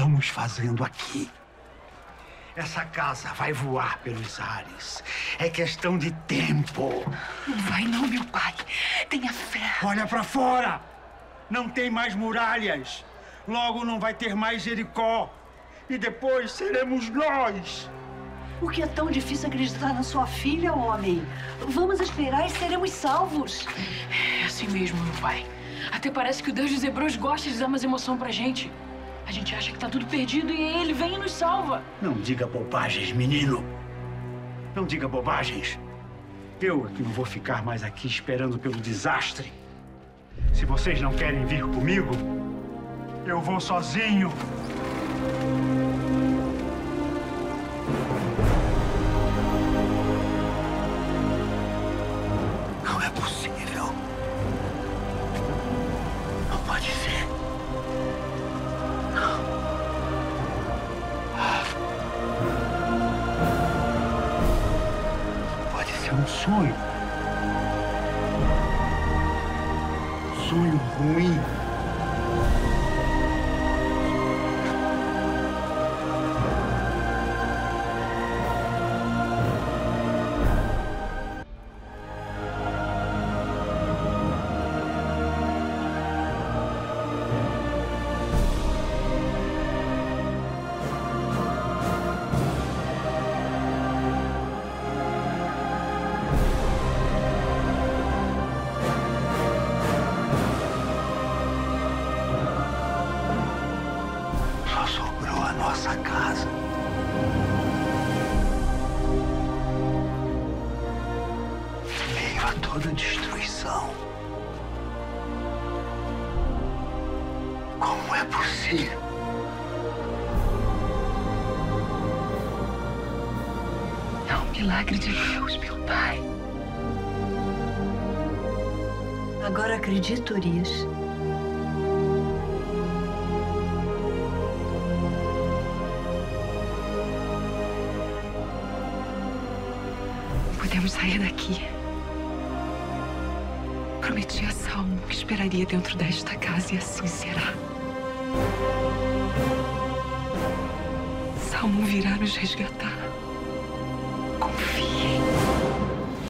estamos fazendo aqui? Essa casa vai voar pelos ares. É questão de tempo. Não vai não, meu pai. Tenha fé. Olha pra fora. Não tem mais muralhas. Logo não vai ter mais Jericó. E depois seremos nós. O que é tão difícil acreditar na sua filha, homem? Vamos esperar e seremos salvos. É assim mesmo, meu pai. Até parece que o Deus dos Hebreus gosta de dar umas emoções pra gente. A gente acha que tá tudo perdido e ele vem e nos salva. Não diga bobagens, menino. Não diga bobagens. Eu que não vou ficar mais aqui esperando pelo desastre. Se vocês não querem vir comigo, eu vou sozinho. Não é possível. Não pode ser. Não. Pode ser um sonho. Um sonho ruim. Nossa casa. Veio a toda destruição. Como é possível? É um milagre de Deus, meu pai. Agora acredito, Urias. Podemos sair daqui. Prometi a Salmo que esperaria dentro desta casa e assim será. Salmo virá nos resgatar. Confiem.